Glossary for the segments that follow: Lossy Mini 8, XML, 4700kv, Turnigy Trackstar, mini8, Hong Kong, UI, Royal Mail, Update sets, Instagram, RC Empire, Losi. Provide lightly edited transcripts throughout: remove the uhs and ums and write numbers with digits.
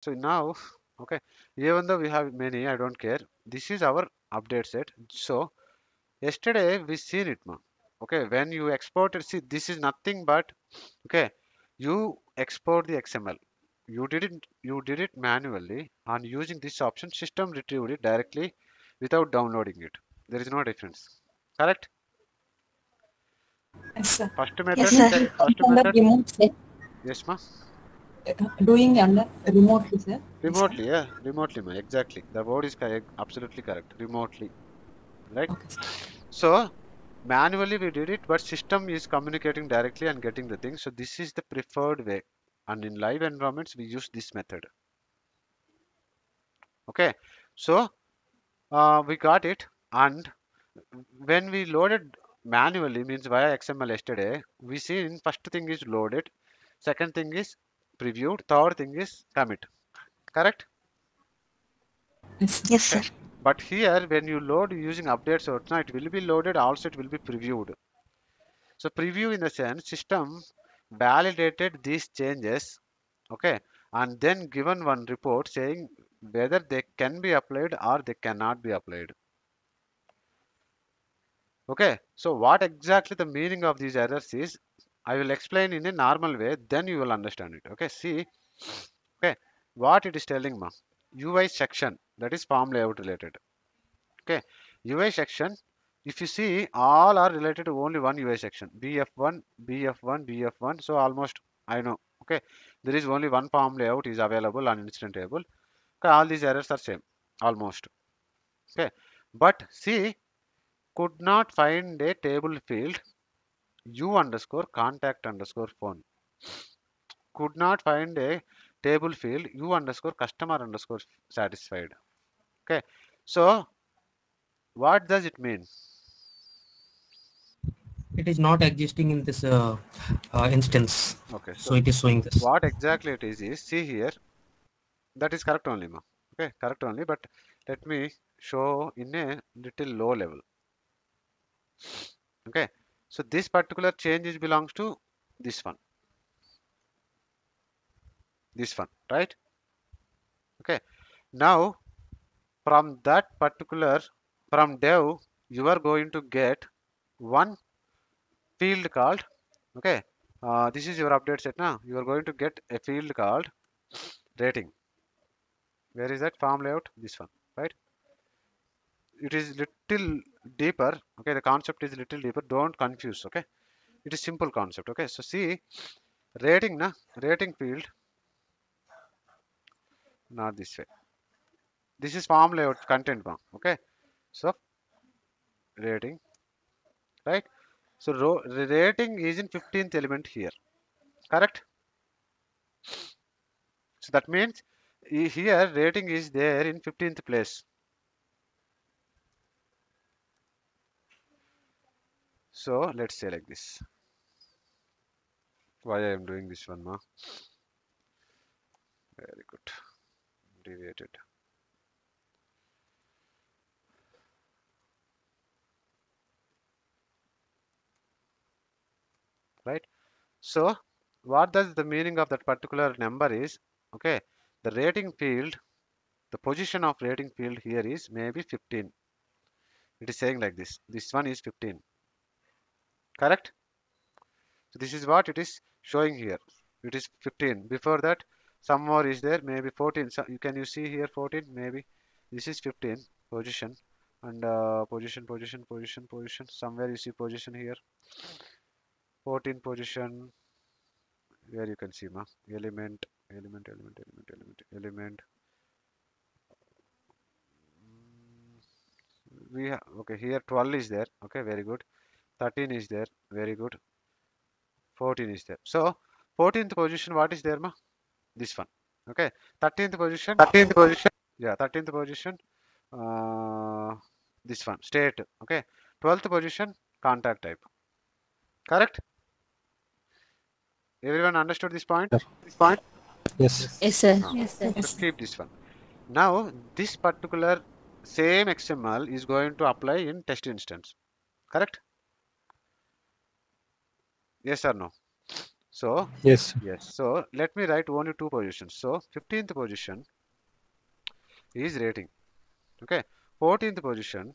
So now, okay, even though we have many, I don't care. This is our update set. So yesterday we seen it, ma'am. Okay, when you exported, see, this is nothing but, okay, you export the XML. You did it manually, and using this option, system retrieved it directly without downloading it. There is no difference. Correct? Yes, sir. First method. Yes, sir. First method. Remote set. Yes, ma'am. Doing under remotely, sir. Remotely, yeah. Remotely, ma'am. Exactly. The word is correct. Absolutely correct. Remotely. Right? Okay, so manually we did it, but system is communicating directly and getting the thing. So this is the preferred way. And in live environments, we use this method. Okay. So we got it. And when we loaded manually, means via XML yesterday, we seen first thing is loaded, second thing is previewed, third thing is commit. Correct? Yes, yes, sir. Okay. But here, when you load using updates, it will be loaded, also it will be previewed. So preview in the sense, system validated these changes, okay, and then given one report saying whether they can be applied or they cannot be applied. Okay, so what exactly the meaning of these errors is, I will explain in a normal way, then you will understand it. Okay, see, okay, what it is telling, ma, UI section, that is form layout related. Okay, UI section, if you see, all are related to only one UI section, BF1, BF1, BF1. So almost I know, okay, there is only one form layout is available on incident table. Okay, all these errors are same, almost. Okay, but see, could not find a table field, U_contact_phone. Could not find a table field, U_customer_satisfied. Okay, so what does it mean? It is not existing in this instance. Okay, so it is showing this. What exactly it is see here, that is correct only, ma. Okay, correct only, but let me show in a little low level. Okay, so this particular change belongs to this one, right? Okay, now from that particular, from dev, you are going to get one field called, okay, this is your update set now. You are going to get a field called rating. Where is that form layout? This one, right? It is little deeper. Okay, the concept is little deeper. Don't confuse. Okay, it is simple concept. Okay, so see, rating na, rating field, not this way. This is form layout content bar. Okay, so rating, right? So rating is in 15th element here. Correct. So that means here rating is there in 15th place. So let's say like this. Why I am doing this one, ma? Very good. Deviated. Right. So what does the meaning of that particular number is? Okay, the rating field, the position of rating field here is maybe 15. It is saying like this. This one is 15. Correct. So this is what it is showing here. It is 15. Before that, some more is there. Maybe 14. So you can you see here 14. Maybe this is 15 position and position. Somewhere you see position here. 14 position. Where you can see, ma, element. We have, okay, here 12 is there. Okay, very good. 13 is there, very good. 14 is there. So 14th position, what is there, ma? This one. Okay, 13th position. Yeah, 13th position. This one, state. Okay, 12th position, contact type. Correct. Everyone understood this point? Yes. This point? Yes. Yes, sir. No. Yes, sir. Let's keep this one. Now this particular same XML is going to apply in test instance. Correct. Yes or no? So yes. So let me write only two positions. So 15th position is rating. Okay. 14th position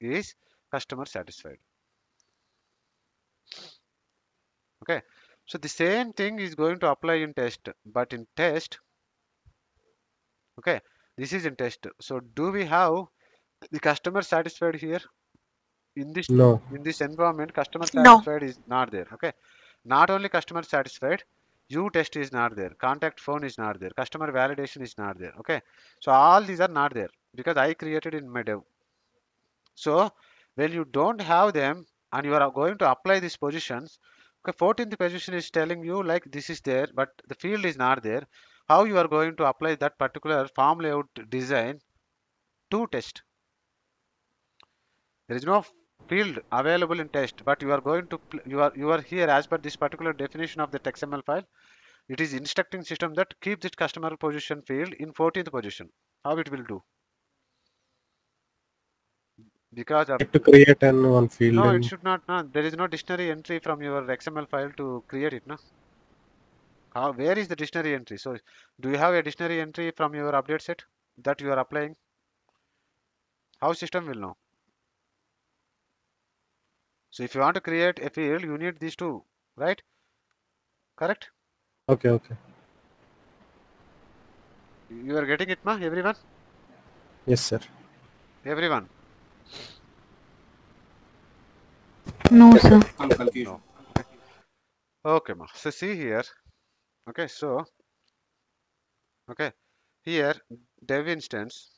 is customer satisfied. Okay. So the same thing is going to apply in test, but in test, okay, this is in test. So do we have the customer satisfied here? In this, no. In this environment, customer satisfied is not there. Okay. Not only customer satisfied, you test is not there. Contact phone is not there. Customer validation is not there. Okay. So all these are not there because I created in my dev. So when you don't have them and you are going to apply these positions, okay, 14th position is telling you like this is there, but the field is not there. How you are going to apply that particular form layout design to test? There is no field available in test, but you are going to you are here as per this particular definition of the XML file. It is instructing system that keep this customer position field in 14th position. How it will do? Because of, to create one field. No, it should not. No, there is no dictionary entry from your XML file to create it. No. How? Where is the dictionary entry? So, do you have a dictionary entry from your update set that you are applying? How system will know? So, if you want to create a field, you need these two, right? Correct? Okay. Okay. You are getting it, ma? Everyone? Yes, sir. Everyone. No, sir. I'm confused. No. Okay, ma. So see here. Okay, so okay, here dev instance,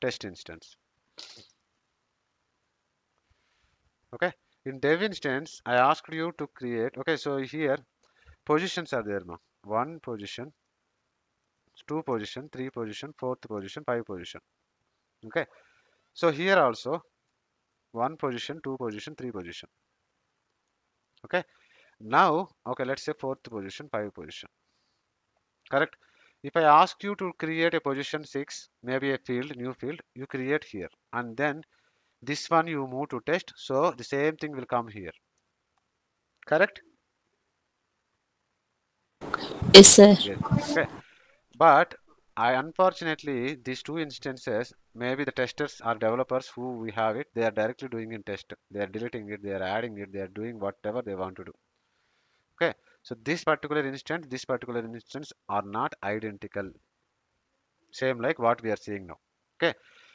test instance. Okay, in dev instance, I asked you to create. Okay, so here positions are there, ma. One position, two position, three position, fourth position, five position. Okay, so here also. One position, two position, three position. Okay. Now, okay, let's say fourth position, five position. Correct. If I ask you to create a position 6, maybe a field, new field, you create here. And then this one you move to test. So the same thing will come here. Correct? Yes, sir. Yes. Okay. But I unfortunately, these two instances, maybe the testers or developers who we have it, they are directly doing in test. They are deleting it, they are adding it, they are doing whatever they want to do. Okay, so this particular instance are not identical. Same like what we are seeing now. Okay,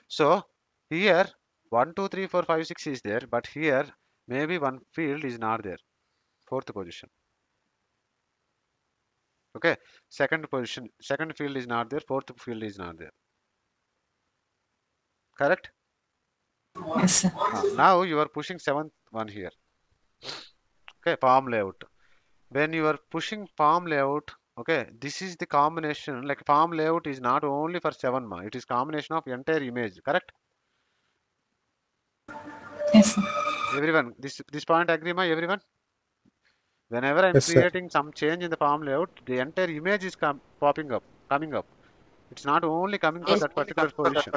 so here 1, 2, 3, 4, 5, 6 is there, but here maybe one field is not there. Fourth position. Okay, second position, second field is not there, fourth field is not there. Correct? Yes, sir. Now you are pushing seventh one here. Okay, form layout. When you are pushing form layout, okay, this is the combination, like form layout is not only for 7 ma, it is combination of entire image, correct? Yes, sir. Everyone, this point agree ma, everyone? Whenever I'm creating some change in the form layout, the entire image is popping up, coming up. It's not only coming for that particular position.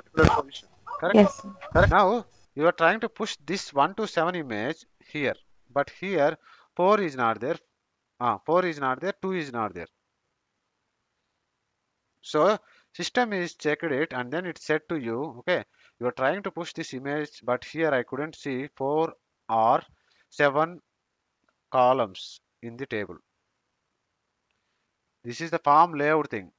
Correct? Yes. Correct. Now, you are trying to push this 1 to 7 image here. But here, 4 is not there. 4 is not there. 2 is not there. So, system is checked it and then it said to you, okay, you are trying to push this image. But here, I couldn't see 4 or 7 columns in the table. This is the form layout thing.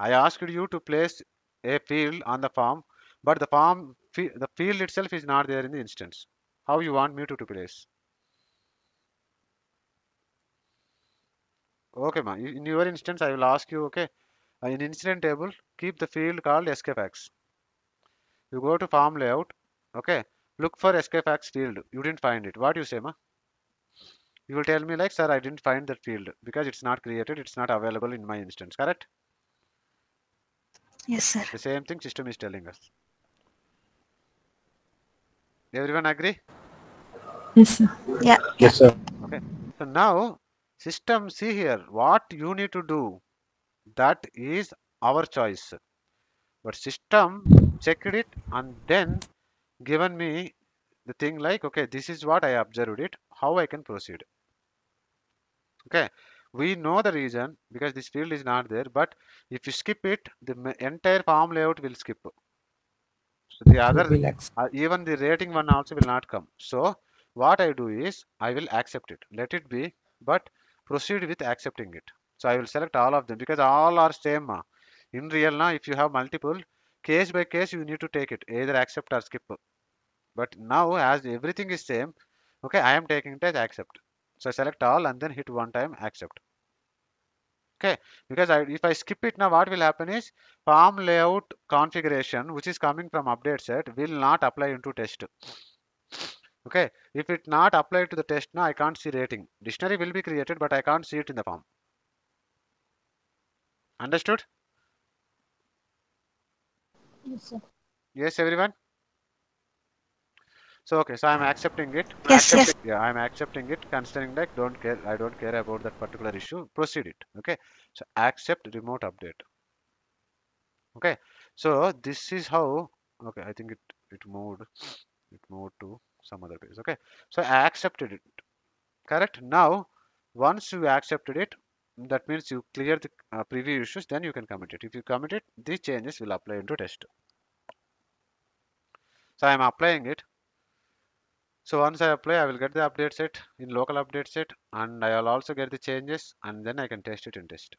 I asked you to place a field on the form, but the field itself is not there in the instance. How you want me to place? Okay, ma. In your instance, I will ask you, okay, in incident table, keep the field called escapex. You go to form layout, okay, look for escapex field. You didn't find it. What do you say, ma? You will tell me like, sir, I didn't find that field because it's not created, it's not available in my instance, correct? Yes, sir. The same thing system is telling us. Everyone agree? Yes, sir. Yeah. Yes, sir. Okay. So now, system, see here, what you need to do, that is our choice. But system checked it and then given me the thing like, okay, this is what I observed it, how I can proceed. Okay, we know the reason because this field is not there, but if you skip it, the entire form layout will skip. So the other, even the rating one also will not come. So what I do is I will accept it, let it be, but proceed with accepting it. So I will select all of them because all are same. In real now, if you have multiple, case by case you need to take it, either accept or skip. But now as everything is same, okay, I am taking it as accept. So I select all and then hit one time accept. Okay, because if I skip it now, what will happen is form layout configuration, which is coming from update set, will not apply into test. Okay, if it not applied to the test now, I can't see rating. Dictionary will be created, but I can't see it in the form. Understood? Yes, sir. Yes, everyone. So okay, so I'm accepting it. Yes, accepting, yes. Yeah, I'm accepting it. Considering like don't care, I don't care about that particular issue. Proceed it. Okay. So accept remote update. Okay. So this is how. Okay, I think it moved. It moved to some other page. Okay. So I accepted it. Correct. Now, once you accepted it, that means you clear the preview issues. Then you can commit it. If you commit it, these changes will apply into test. So I'm applying it. So once I apply, I will get the update set in local update set, and I will also get the changes, and then I can test it in test.